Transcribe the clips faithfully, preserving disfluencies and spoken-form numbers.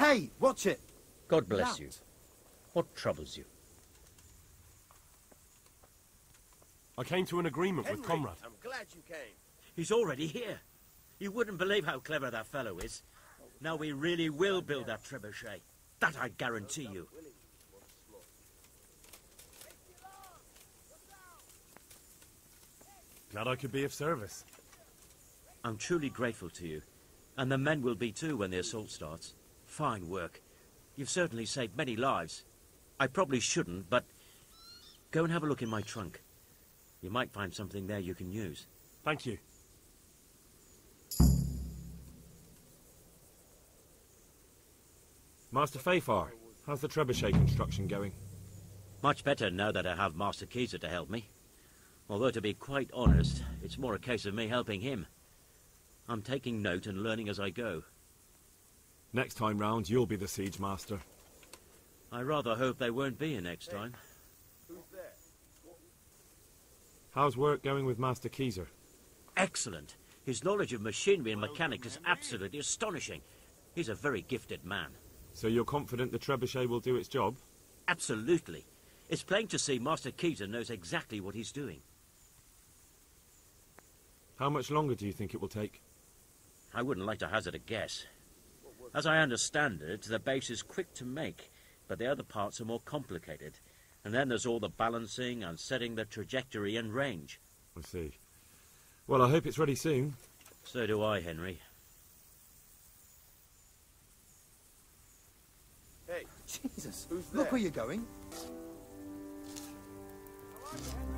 Hey, watch it! God bless you. What troubles you? I came to an agreement Henry, with Comrade. I'm glad you came. He's already here. You wouldn't believe how clever that fellow is. Now we really will build that trebuchet. That I guarantee you. Glad I could be of service. I'm truly grateful to you. And the men will be too when the assault starts. Fine work. You've certainly saved many lives. I probably shouldn't, but go and have a look in my trunk. You might find something there you can use. Thank you. Master Fafar, how's the trebuchet construction going? Much better now that I have Master Kieser to help me. Although, to be quite honest, it's more a case of me helping him. I'm taking note and learning as I go. Next time round, you'll be the Siege Master. I rather hope they won't be here next time. Who's there? How's work going with Master Kieser? Excellent. His knowledge of machinery and mechanics is absolutely astonishing. He's a very gifted man. So you're confident the trebuchet will do its job? Absolutely. It's plain to see Master Kieser knows exactly what he's doing. How much longer do you think it will take? I wouldn't like to hazard a guess. As I understand it, the base is quick to make, but the other parts are more complicated. And then there's all the balancing and setting the trajectory and range. I see. Well, I hope it's ready soon. So do I, Henry. Hey, Jesus, who's there? Look where you're going. How are you, Henry?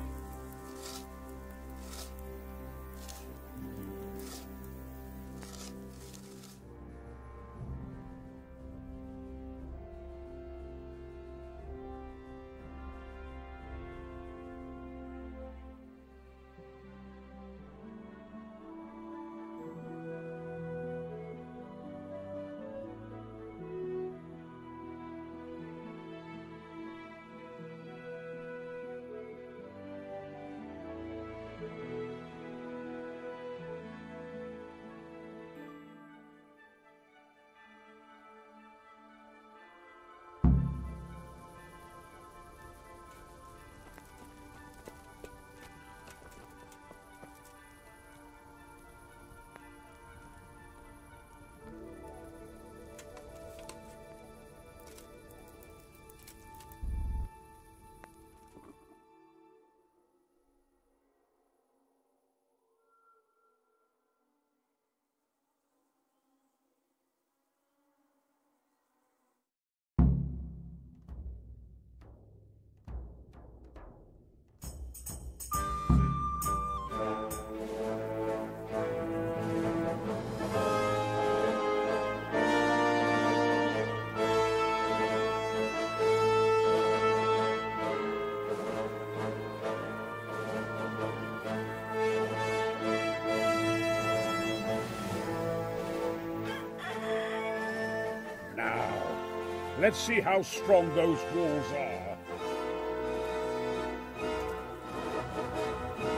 Let's see how strong those walls are.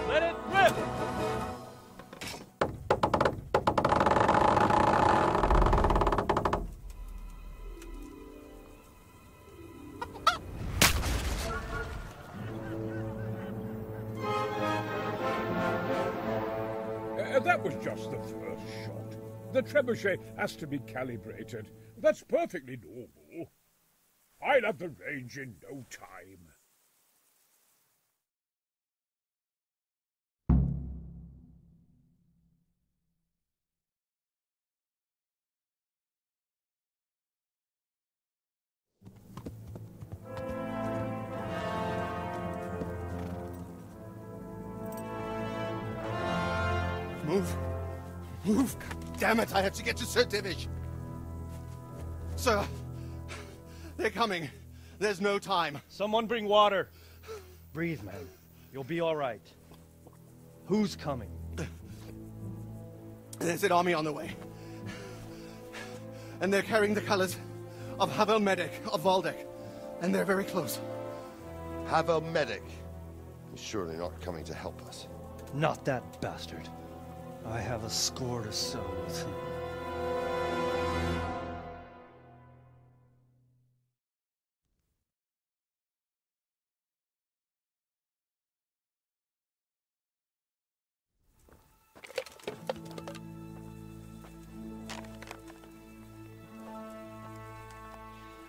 Let it rip! uh, that was just the first shot. The trebuchet has to be calibrated. That's perfectly normal. I'll have the range in no time. Move. Move. Damn it, I have to get to Sir Divish. Sir. They're coming. There's no time. Someone bring water. Breathe, man. You'll be all right. Who's coming? There's an army on the way. And they're carrying the colors of Havel Medic, of Valdek. And they're very close. Havel Medic is surely not coming to help us. Not that bastard. I have a score to settle with him.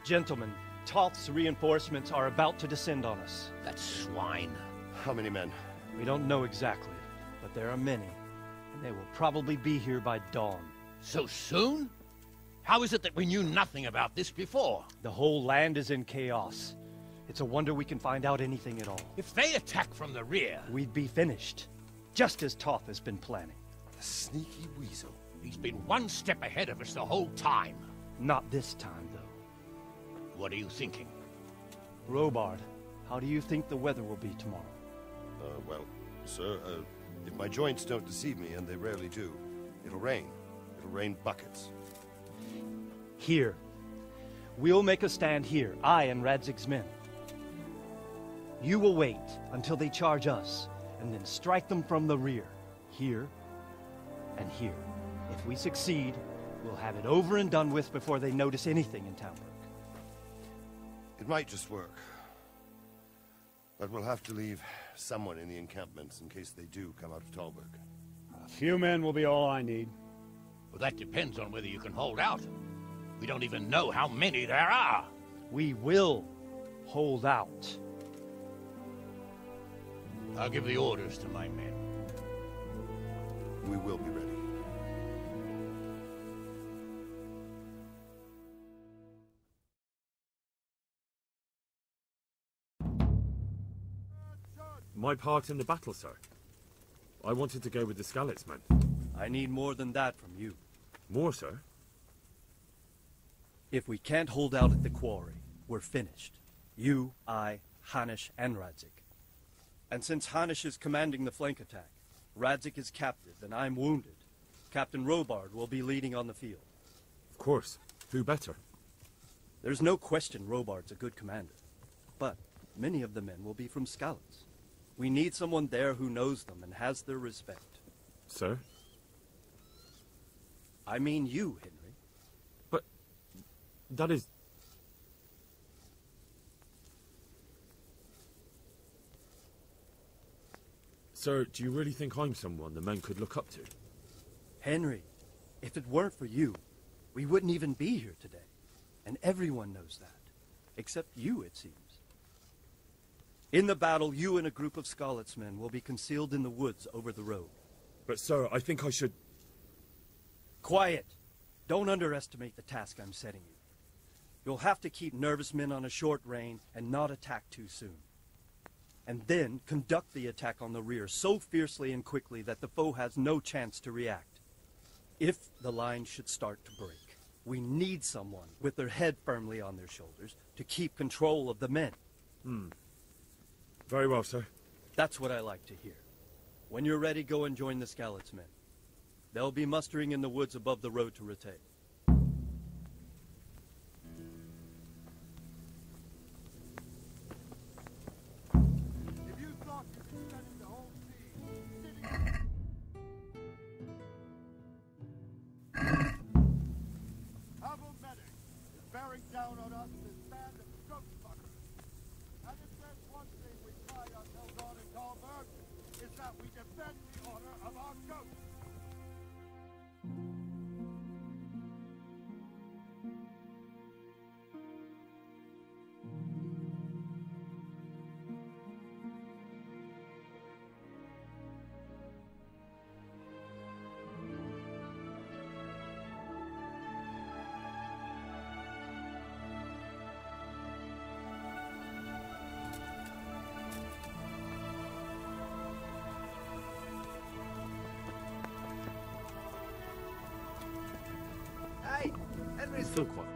Gentlemen, Toth's reinforcements are about to descend on us. That swine. How many men? We don't know exactly, but there are many, and they will probably be here by dawn. So soon? How is it that we knew nothing about this before? The whole land is in chaos. It's a wonder we can find out anything at all. If they attack from the rear... we'd be finished, just as Toth has been planning. The sneaky weasel. He's been one step ahead of us the whole time. Not this time, though. What are you thinking? Robard, how do you think the weather will be tomorrow? Uh, well, sir, uh, if my joints don't deceive me, and they rarely do, it'll rain. It'll rain buckets. Here. We'll make a stand here, I and Radzig's men. You will wait until they charge us, and then strike them from the rear. Here, and here. If we succeed, we'll have it over and done with before they notice anything in Talburg. It might just work. But we'll have to leave someone in the encampments in case they do come out of Talburg. A few men will be all I need. Well, that depends on whether you can hold out. We don't even know how many there are. We will hold out. I'll give the orders to my men. We will be ready. My part in the battle, sir. I wanted to go with the Scalit's men. I need more than that from you. More, sir? If we can't hold out at the quarry, we're finished. You, I, Hanush, and Radzig. And since Hanush is commanding the flank attack, Radzig is captive and I'm wounded, Captain Robard will be leading on the field. Of course. Who better? There's no question Robard's a good commander. But many of the men will be from Scalit's. We need someone there who knows them and has their respect. Sir? I mean you, Henry. But... that is... Sir, do you really think I'm someone the men could look up to? Henry, if it weren't for you, we wouldn't even be here today. And everyone knows that. Except you, it seems. In the battle, you and a group of Scarlet's men will be concealed in the woods over the road. But sir, I think I should... Quiet! Don't underestimate the task I'm setting you. You'll have to keep nervous men on a short rein and not attack too soon. And then conduct the attack on the rear so fiercely and quickly that the foe has no chance to react. If the line should start to break, we need someone with their head firmly on their shoulders to keep control of the men. Hmm. Very well, sir. That's what I like to hear. When you're ready, go and join the Scarlet's men. They'll be mustering in the woods above the road to Rattay. Still quiet.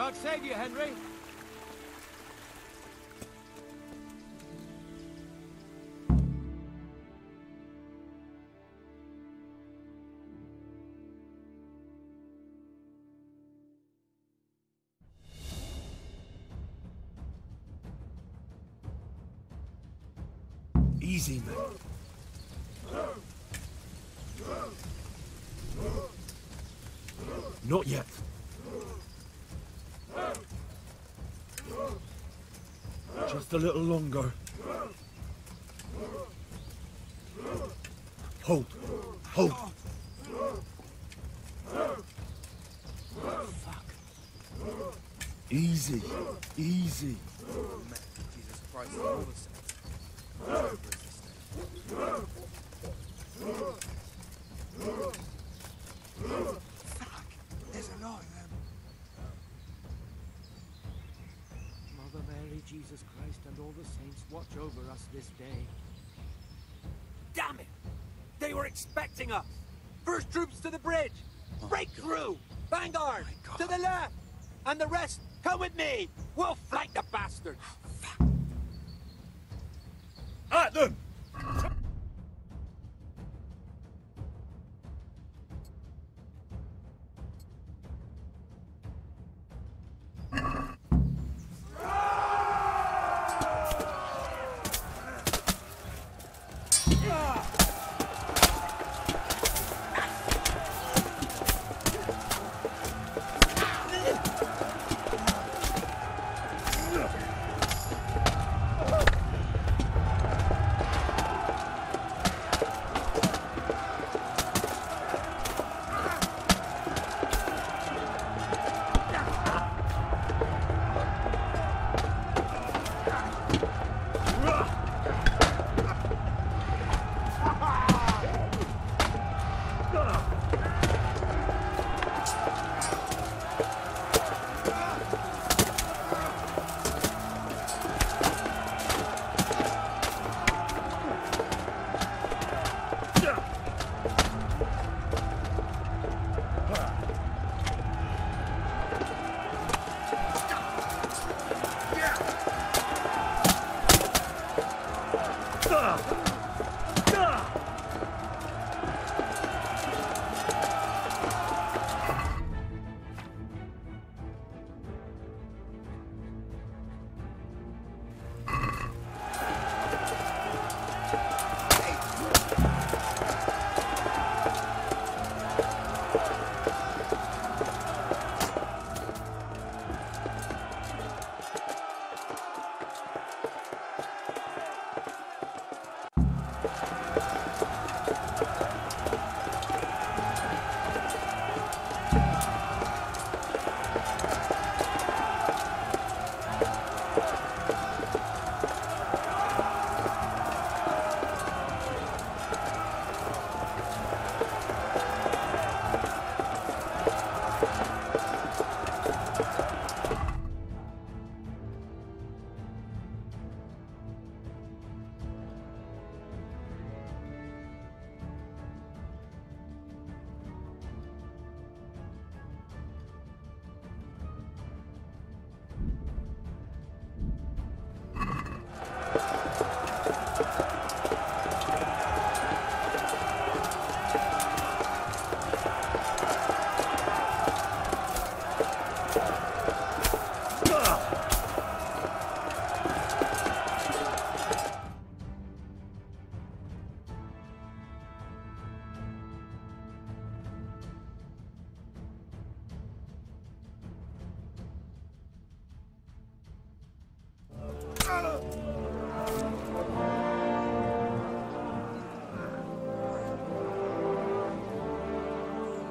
God save you, Henry. Easy, man. Not yet. Just a little longer. Hold. Hold. Fuck. Easy. Easy. Oh, man. Jesus Christ. All the same. Fuck! There's a lot of them. Mother Mary, Jesus Christ, and all the saints watch over us this day. Damn it! They were expecting us! First troops to the bridge! Oh, break through! Vanguard! Oh, to the left! And the rest, come with me! We'll flank the bastards! Oh, fuck! At them!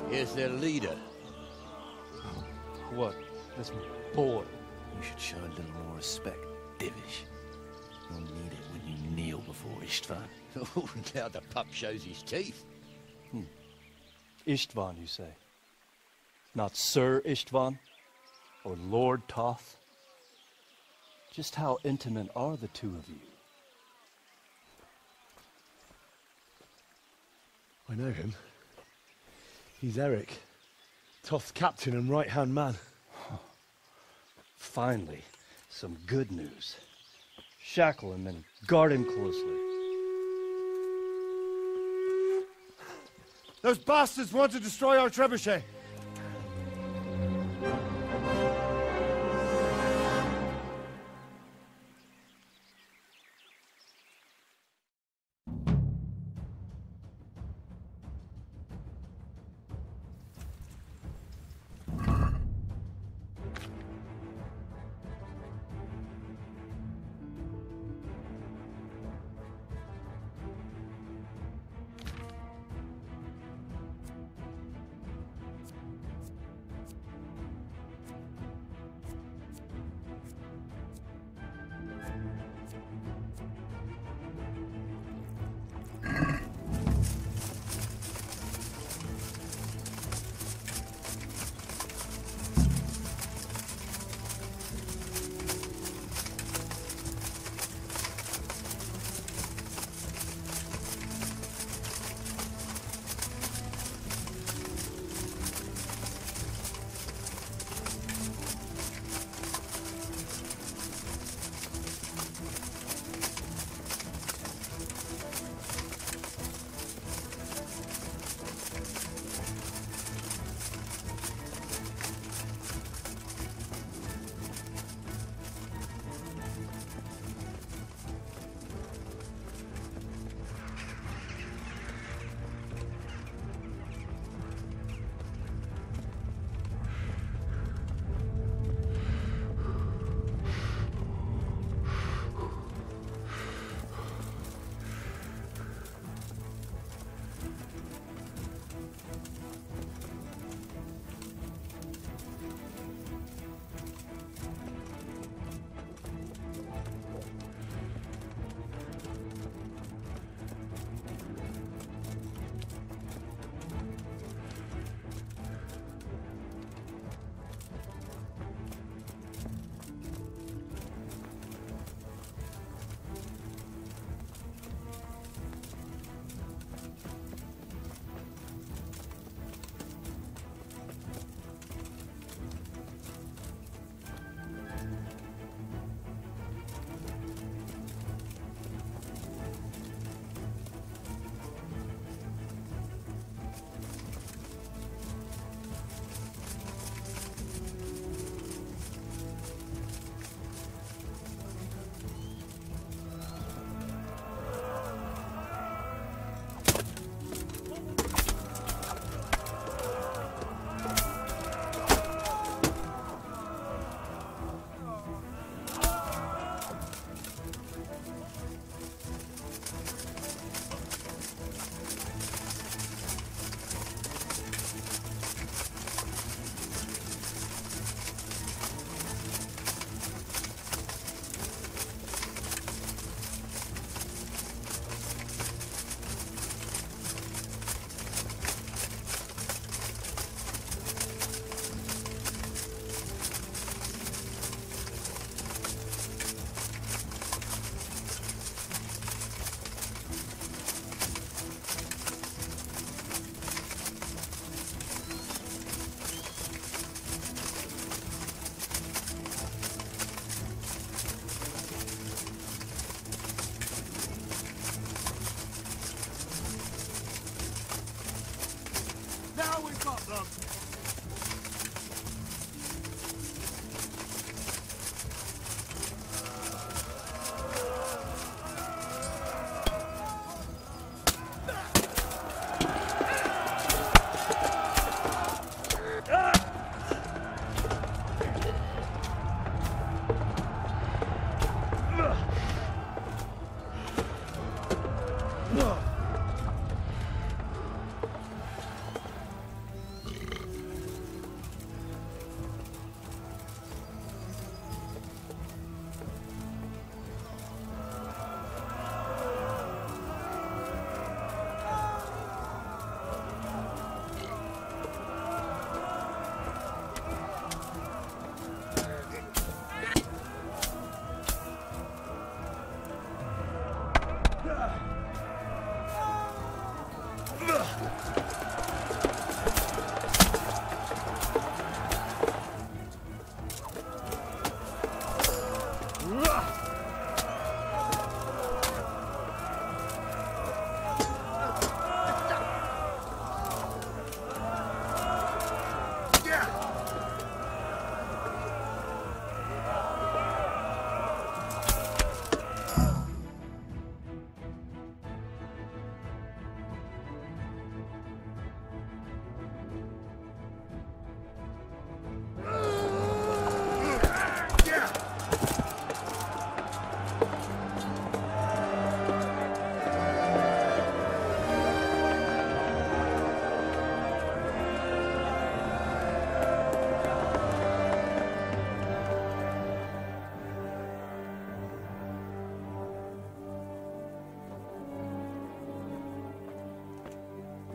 Here's their leader. Oh, what? This boy. You should show a little more respect, Divish. You'll need it when you kneel before Istvan. Oh, now the pup shows his teeth. Hmm. Istvan, you say? Not Sir Istvan? Or Lord Toth? Just how intimate are the two of you? I know him. He's Eric, Toth's captain and right-hand man. Huh. Finally, some good news. Shackle him and guard him closely. Those bastards want to destroy our trebuchet.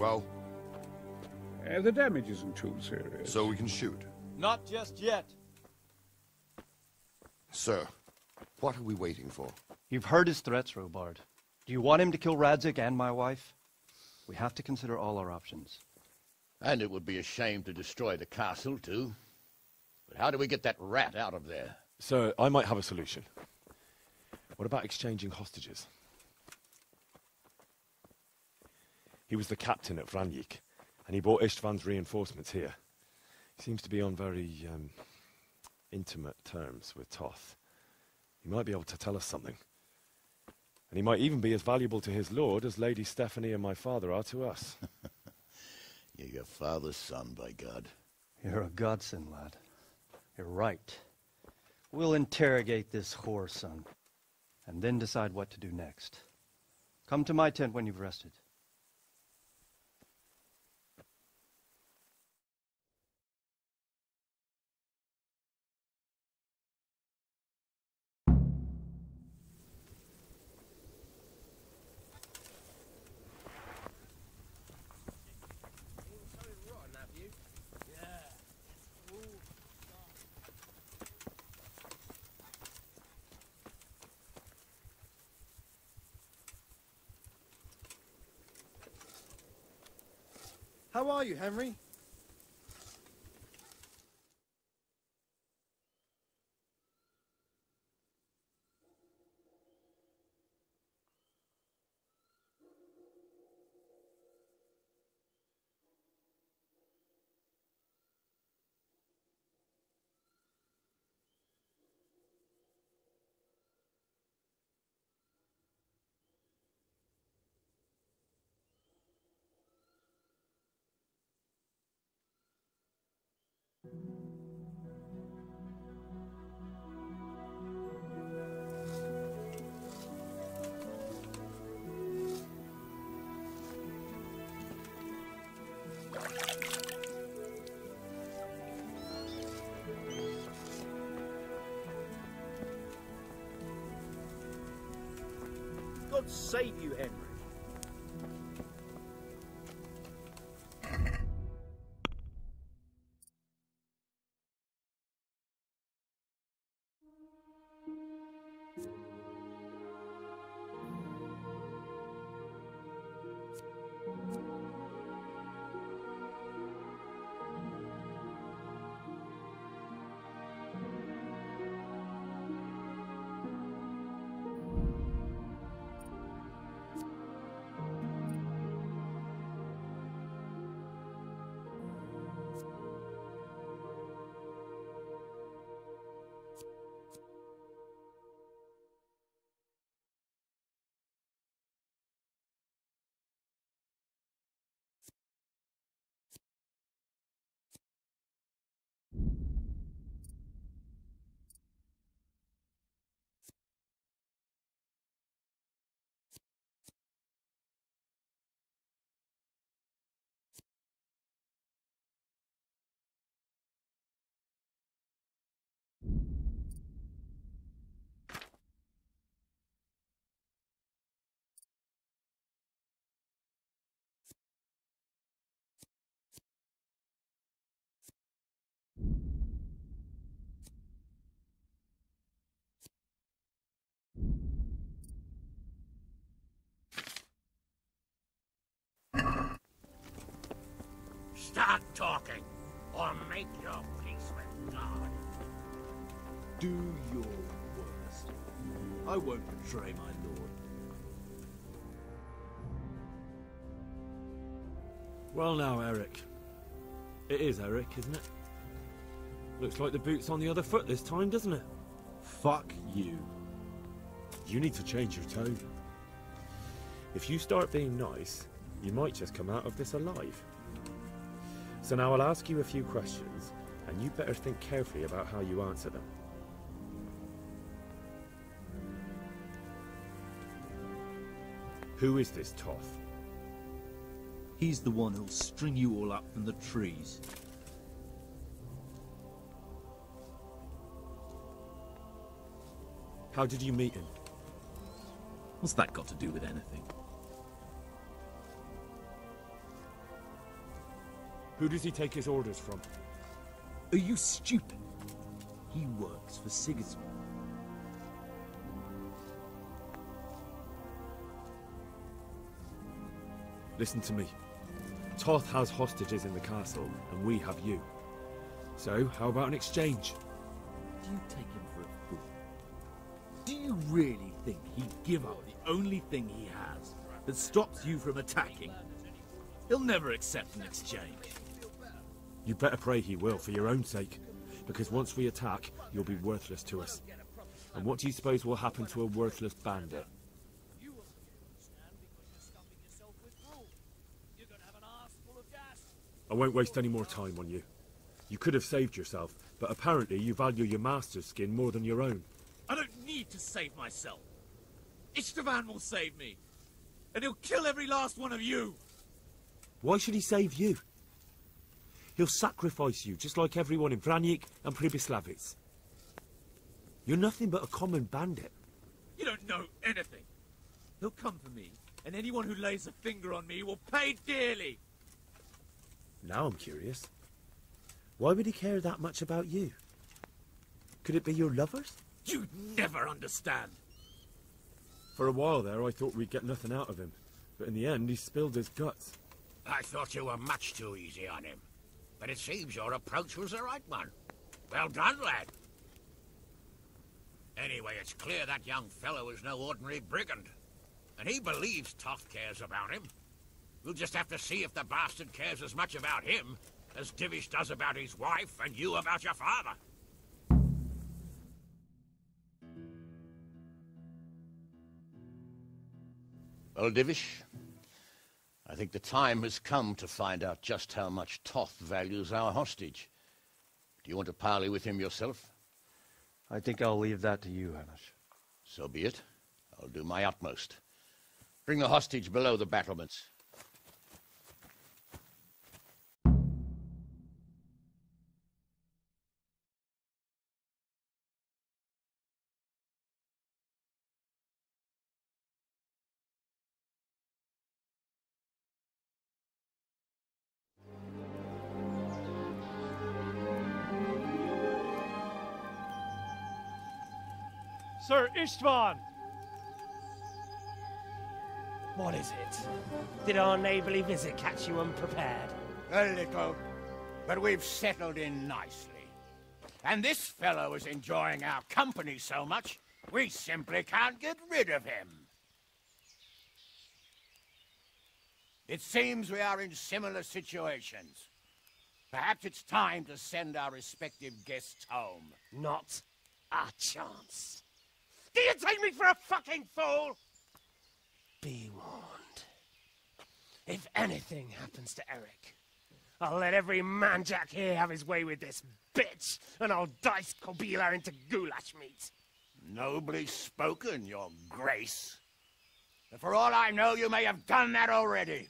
well? Uh, the damage isn't too serious. So we can shoot? Not just yet. Sir, what are we waiting for? You've heard his threats, Robard. Do you want him to kill Radzig and my wife? We have to consider all our options. And it would be a shame to destroy the castle, too. But how do we get that rat out of there? Sir, I might have a solution. What about exchanging hostages? He was the captain at Vranjeek, and he brought Istvan's reinforcements here. He seems to be on very um, intimate terms with Toth. He might be able to tell us something. And he might even be as valuable to his lord as Lady Stephanie and my father are to us. You're your father's son, by God. You're a godsend, lad. You're right. We'll interrogate this whore, son, and then decide what to do next. Come to my tent when you've rested. How are you, Henry? God save you, Henry. Start talking, or make your peace with God. Do your worst. I won't betray my lord. Well now, Eric. It is Eric, isn't it? Looks like the boot's on the other foot this time, doesn't it? Fuck you. You need to change your tone. If you start being nice, you might just come out of this alive. So now I'll ask you a few questions, and you better think carefully about how you answer them. Who is this Toth? He's the one who'll string you all up from the trees. How did you meet him? What's that got to do with anything? Who does he take his orders from? Are you stupid? He works for Sigismund. Listen to me. Toth has hostages in the castle, and we have you. So, how about an exchange? Do you take him for a fool? Do you really think he'd give up the only thing he has that stops you from attacking? He'll never accept an exchange. You better pray he will, for your own sake. Because once we attack, you'll be worthless to us. And what do you suppose will happen to a worthless bandit? I won't waste any more time on you. You could have saved yourself, but apparently you value your master's skin more than your own. I don't need to save myself. Istvan will save me. And he'll kill every last one of you. Why should he save you? He'll sacrifice you, just like everyone in Vranjeek and Pribislavis. You're nothing but a common bandit. You don't know anything. He'll come for me, and anyone who lays a finger on me will pay dearly. Now I'm curious. Why would he care that much about you? Could it be your lovers? You'd never understand. For a while there, I thought we'd get nothing out of him. But in the end, he spilled his guts. I thought you were much too easy on him. But it seems your approach was the right one. Well done, lad. Anyway, it's clear that young fellow is no ordinary brigand. And he believes Toth cares about him. We'll just have to see if the bastard cares as much about him as Divish does about his wife and you about your father. Well, Divish, I think the time has come to find out just how much Toth values our hostage. Do you want to parley with him yourself? I think I'll leave that to you, Hanush. So be it. I'll do my utmost. Bring the hostage below the battlements. Sir Istvan! What is it? Did our neighbourly visit catch you unprepared? A little, but we've settled in nicely. And this fellow is enjoying our company so much, we simply can't get rid of him. It seems we are in similar situations. Perhaps it's time to send our respective guests home. Not a chance. Do you take me for a fucking fool? Be warned. If anything happens to Eric, I'll let every manjack here have his way with this bitch, and I'll dice Kobila into goulash meat. Nobly spoken, Your Grace. But for all I know, you may have done that already.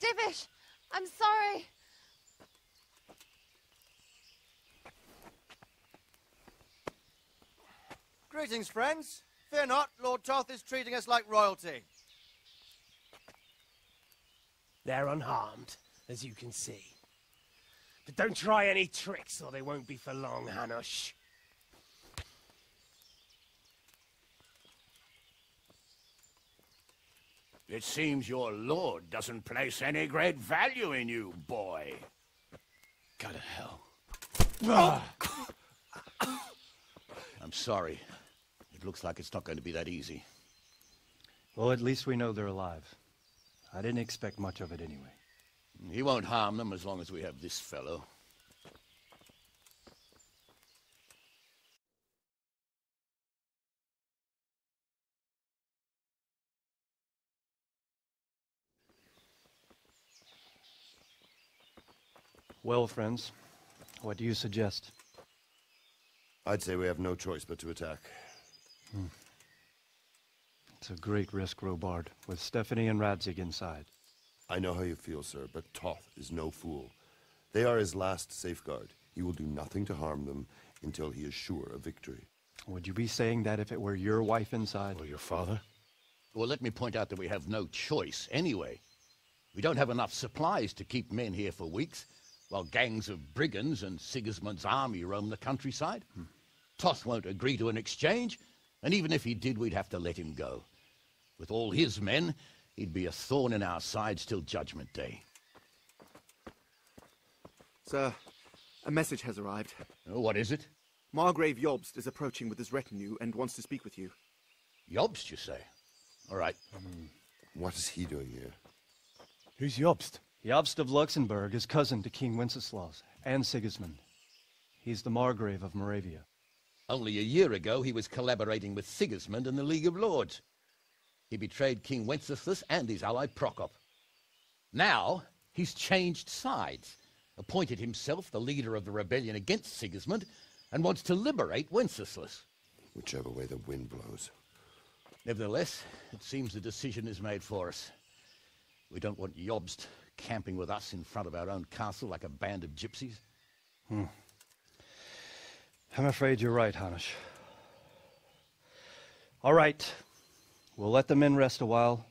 Divish, I'm sorry. Greetings, friends. Fear not, Lord Toth is treating us like royalty. They're unharmed, as you can see. But don't try any tricks, or they won't be for long, Hanush. It seems your lord doesn't place any great value in you, boy. Go to hell. Ah. I'm sorry. It looks like it's not going to be that easy. Well, at least we know they're alive. I didn't expect much of it anyway. He won't harm them as long as we have this fellow. Well, friends, what do you suggest? I'd say we have no choice but to attack. Hmm. It's a great risk, Robard, with Stephanie and Radzig inside. I know how you feel, sir, but Toth is no fool. They are his last safeguard. He will do nothing to harm them until he is sure of victory. Would you be saying that if it were your wife inside? Or your father? Well, let me point out that we have no choice anyway. We don't have enough supplies to keep men here for weeks, while gangs of brigands and Sigismund's army roam the countryside. Hmm. Toth won't agree to an exchange, and even if he did, we'd have to let him go. With all his men, he'd be a thorn in our sides till Judgment Day. Sir, a message has arrived. Oh, what is it? Margrave Jobst is approaching with his retinue and wants to speak with you. Jobst, you say? All right. Um, what is he doing here? Who's Jobst? Jobst of Luxembourg is cousin to King Wenceslaus and Sigismund. He's the Margrave of Moravia. Only a year ago, he was collaborating with Sigismund and the League of Lords. He betrayed King Wenceslaus and his ally Prokop. Now, he's changed sides, appointed himself the leader of the rebellion against Sigismund, and wants to liberate Wenceslaus. Whichever way the wind blows. Nevertheless, it seems the decision is made for us. We don't want Jobst camping with us in front of our own castle like a band of gypsies. Hmm. I'm afraid you're right, Hanush. All right. We'll let the men rest a while,